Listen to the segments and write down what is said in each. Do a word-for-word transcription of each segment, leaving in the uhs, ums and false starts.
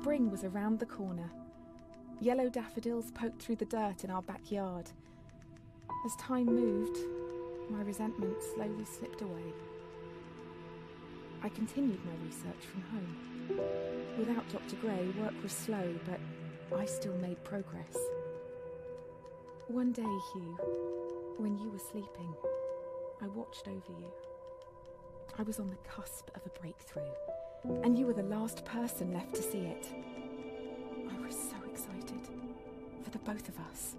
Spring was around the corner. Yellow daffodils poked through the dirt in our backyard. As time moved, my resentment slowly slipped away. I continued my research from home. Without Doctor Gray, work was slow, but I still made progress. One day, Hugh, when you were sleeping, I watched over you. I was on the cusp of a breakthrough, and you were the last person left to see it. I was so excited for the both of us.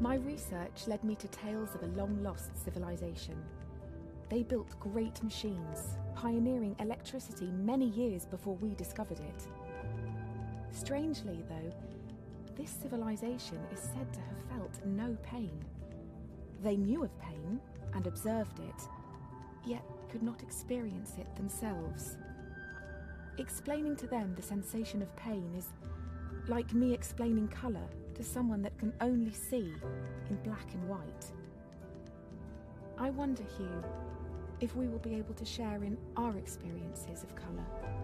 My research led me to tales of a long-lost civilization. They built great machines, pioneering electricity many years before we discovered it. Strangely, though, this civilization is said to have felt no pain. They knew of pain and observed it, yet could not experience it themselves. Explaining to them the sensation of pain is like me explaining color to someone that can only see in black and white. I wonder, Hugh, if we will be able to share in our experiences of colour.